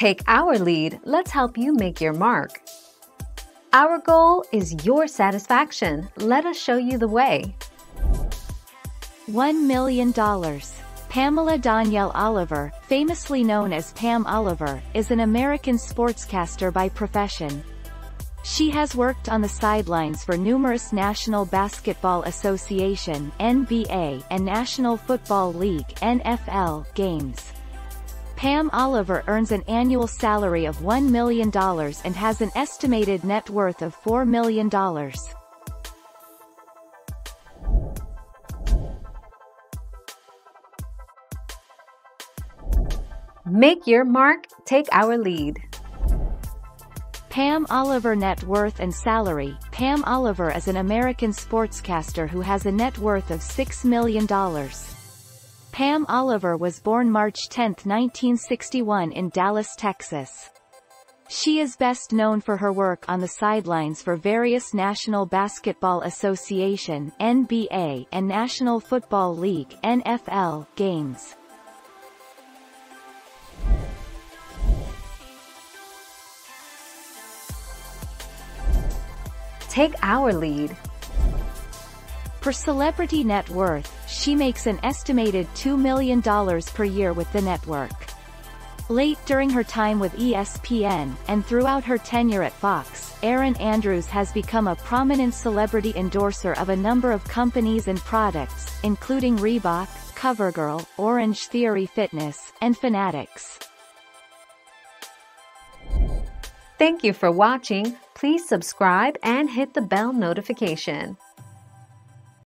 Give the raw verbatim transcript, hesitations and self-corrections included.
Take our lead, let's help you make your mark. Our goal is your satisfaction. Let us show you the way. one million dollars. Pamela Danielle Oliver, famously known as Pam Oliver, is an American sportscaster by profession. She has worked on the sidelines for numerous National Basketball Association (N B A) and National Football League (N F L) games. Pam Oliver earns an annual salary of one million dollars and has an estimated net worth of four million dollars. Make your mark, take our lead. Pam Oliver net worth and salary. Pam Oliver is an American sportscaster who has a net worth of six million dollars. Pam Oliver was born March tenth nineteen sixty-one in Dallas, Texas. She is best known for her work on the sidelines for various National Basketball Association (N B A) and National Football League (N F L) games. Take our lead. For celebrity net worth, she makes an estimated two million dollars per year with the network. Late during her time with E S P N, and throughout her tenure at Fox, Erin Andrews has become a prominent celebrity endorser of a number of companies and products, including Reebok, CoverGirl, Orange Theory Fitness, and Fanatics. Thank you for watching. Please subscribe and hit the bell notification.